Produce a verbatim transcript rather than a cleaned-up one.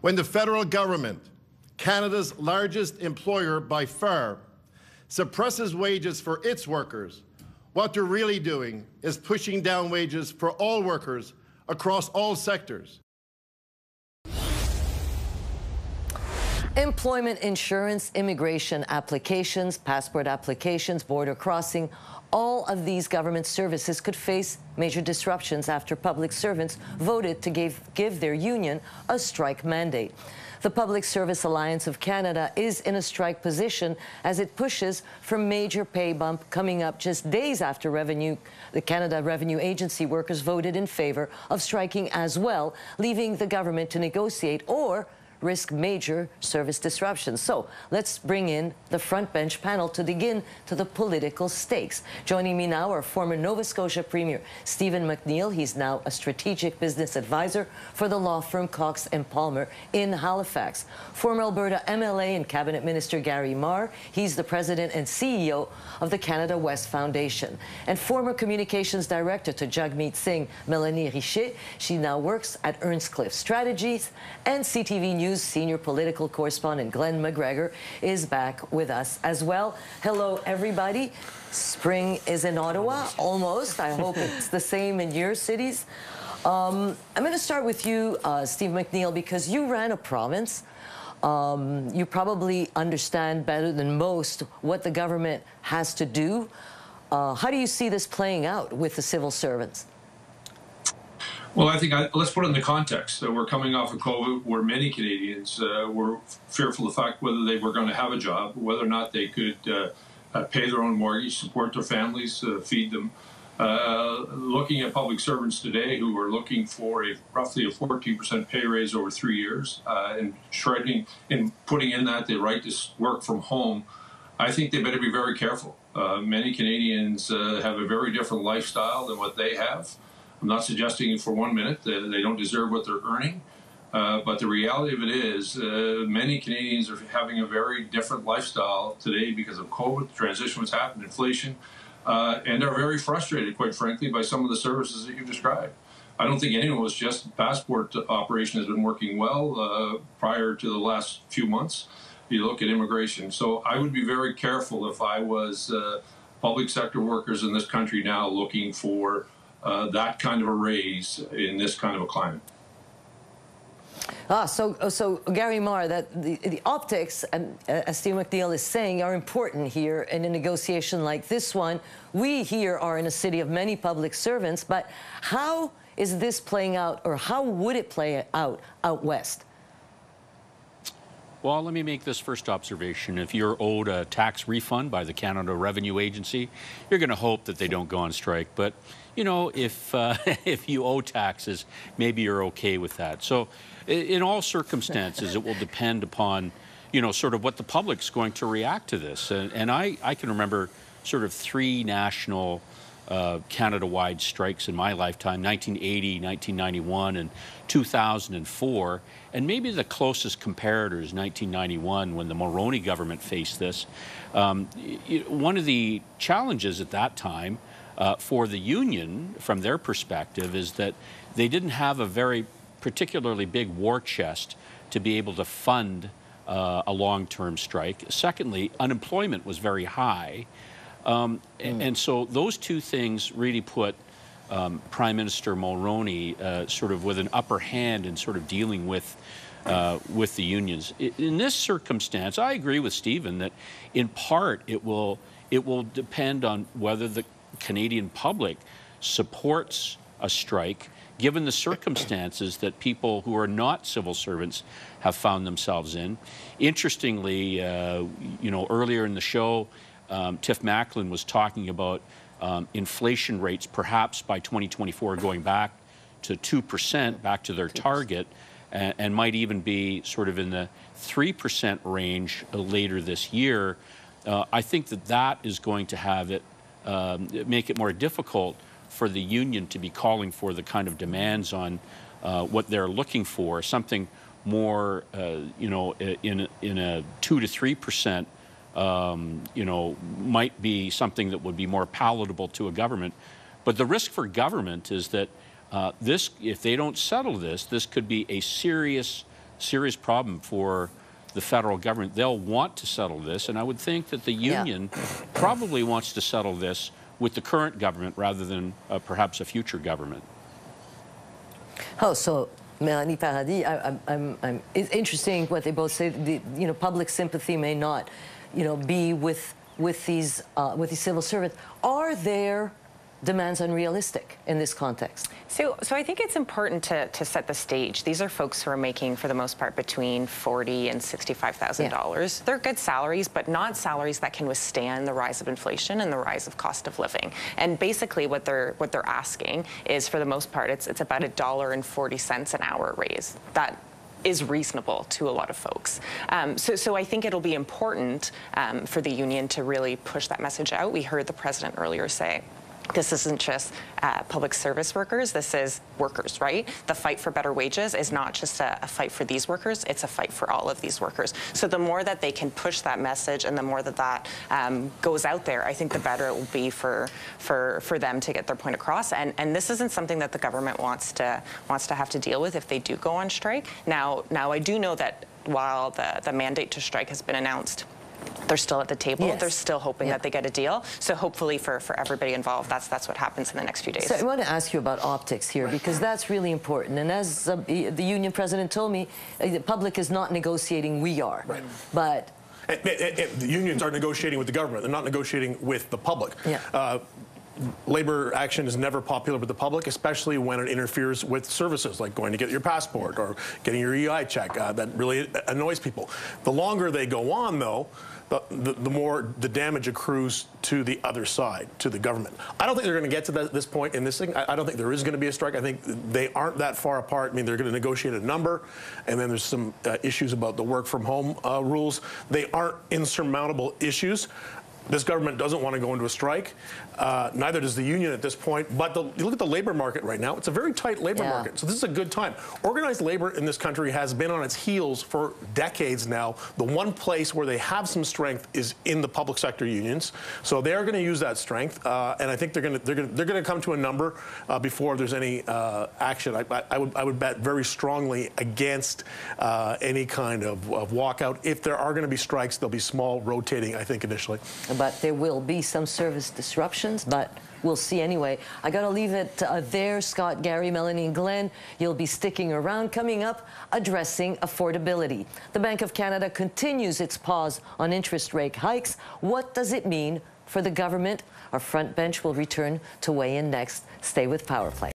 when the federal government, Canada's largest employer by far, suppresses wages for its workers, what they're really doing is pushing down wages for all workers across all sectors. Employment insurance, immigration applications, passport applications, border crossing, all of these government services could face major disruptions after public servants voted to give, give their union a strike mandate. The Public Service Alliance of Canada is in a strike position as it pushes for major pay bump coming up just days after revenue, the Canada Revenue Agency workers voted in favor of striking as well, leaving the government to negotiate or risk major service disruptions. So let's bring in the front bench panel to dig in to the political stakes. Joining me now are former Nova Scotia Premier Stephen McNeil. He's now a strategic business advisor for the law firm Cox and Palmer in Halifax. Former Alberta M L A and Cabinet Minister Gary Marr. He's the president and C E O of the Canada West Foundation. And former communications director to Jagmeet Singh, Melanie Richet. She now works at Earnscliffe Strategies. And C T V News senior political correspondent Glenn McGregor is back with us as well. Hello, everybody. Spring is in Ottawa, almost. I hope it's the same in your cities. Um, I'm going to start with you, uh, Steve McNeil, because you ran a province. Um, you probably understand better than most what the government has to do. Uh, how do you see this playing out with the civil servants? Well, I think I, let's put it in the context. So we're coming off of COVID, where many Canadians uh, were fearful of the fact whether they were going to have a job, whether or not they could uh, uh, pay their own mortgage, support their families, uh, feed them. Uh, looking at public servants today who are looking for a roughly a fourteen percent pay raise over three years uh, and shredding and putting in that the right to work from home, I think they better be very careful. Uh, many Canadians uh, have a very different lifestyle than what they have. I'm not suggesting for one minute that they don't deserve what they're earning, uh, but the reality of it is uh, many Canadians are having a very different lifestyle today because of COVID, the transition what's happened, inflation, uh, and are very frustrated, quite frankly, by some of the services that you've described. I don't think anyone was just the passport operation has been working well uh, prior to the last few months. You look at immigration. So I would be very careful if I was uh, public sector workers in this country now looking for Uh, that kind of a raise in this kind of a climate. Ah, so, so Gary Marr, that the, the optics, um, as Steve McNeil is saying, are important here in a negotiation like this one. We here are in a city of many public servants, but how is this playing out, or how would it play out out west? Well, let me make this first observation. If you're owed a tax refund by the Canada Revenue Agency, you're going to hope that they don't go on strike. But, you know, if, uh, if you owe taxes, maybe you're okay with that. So in all circumstances, it will depend upon, you know, sort of what the public's going to react to this. And, and I, I can remember sort of three national uh, Canada-wide strikes in my lifetime, nineteen eighty, nineteen ninety-one, and two thousand four. And maybe the closest comparator is nineteen ninety-one, when the Mulroney government faced this. Um, it, one of the challenges at that time uh, for the union, from their perspective, is that they didn't have a very particularly big war chest to be able to fund uh, a long-term strike. Secondly, unemployment was very high. Um, mm. and, and so those two things really put Um, Prime Minister Mulroney uh, sort of with an upper hand in sort of dealing with uh, with the unions. In this circumstance, I agree with Stephen that in part it will it will depend on whether the Canadian public supports a strike, given the circumstances that people who are not civil servants have found themselves in. Interestingly, uh, you know, earlier in the show, um, Tiff Macklin was talking about Um, inflation rates perhaps by twenty twenty-four going back to two percent, back to their target, and, and might even be sort of in the three percent range uh, later this year. Uh, I think that that is going to have it, um, make it more difficult for the union to be calling for the kind of demands on uh, what they're looking for, something more, uh, you know, in, in a two to three percent Um, you know, might be something that would be more palatable to a government. But the risk for government is that uh, this, if they don't settle this, this could be a serious serious problem for the federal government. They'll want to settle this, and I would think that the union yeah. probably wants to settle this with the current government rather than uh, perhaps a future government. Oh, so Melanie Paradis, I, I'm, I'm, I'm, it's interesting what they both say. The, you know, public sympathy may not, you know, be with with these uh, with these civil servants. Are there demands unrealistic in this context? So, so I think it's important to, to set the stage. These are folks who are making, for the most part, between forty thousand dollars and sixty-five thousand dollars. Yeah. They're good salaries, but not salaries that can withstand the rise of inflation and the rise of cost of living. And basically what they're, what they're asking is, for the most part, it's, it's about a dollar and forty cents an hour raise. That is reasonable to a lot of folks. Um, so, so I think it'll be important um, for the union to really push that message out. We heard the president earlier say, this isn't just uh, public service workers, this is workers, right? The fight for better wages is not just a, a fight for these workers, it's a fight for all of these workers. So the more that they can push that message and the more that that um, goes out there, I think the better it will be for for, for them to get their point across. And, and this isn't something that the government wants to wants to have to deal with if they do go on strike. Now, now I do know that while the, the mandate to strike has been announced, they're still at the table. Yes. They're still hoping yeah. that they get a deal. So hopefully for, for everybody involved, that's that's what happens in the next few days. So I want to ask you about optics here, because that's really important. And as uh, the union president told me, uh, the public is not negotiating, we are. Right. But it, it, it, the unions are negotiating with the government. They're not negotiating with the public. Yeah. Uh, Labor action is never popular with the public, especially when it interferes with services like going to get your passport or getting your E I check. Uh, that really annoys people. The longer they go on, though, the, the, the more the damage accrues to the other side, to the government. I don't think they're going to get to that, this point in this thing. I, I don't think there is going to be a strike. I think they aren't that far apart. I mean, they're going to negotiate a number, and then there's some uh, issues about the work from home uh, rules. They aren't insurmountable issues. This government doesn't want to go into a strike. Uh, neither does the union at this point. But the, you look at the labor market right now. It's a very tight labor yeah. market. So this is a good time. Organized labor in this country has been on its heels for decades now. The one place where they have some strength is in the public sector unions. So they're going to use that strength. Uh, and I think they're going to they're going to they're going to come to a number uh, before there's any uh, action. I, I, I would I would bet very strongly against uh, any kind of, of walkout. If there are going to be strikes, they'll be small, rotating, I think, initially. But there will be some service disruptions, but we'll see anyway. I got to leave it uh, there. Scott, Gary, Melanie, and Glenn, you'll be sticking around. Coming up, addressing affordability. The Bank of Canada continues its pause on interest rate hikes. What does it mean for the government? Our front bench will return to weigh in next. Stay with Power Play.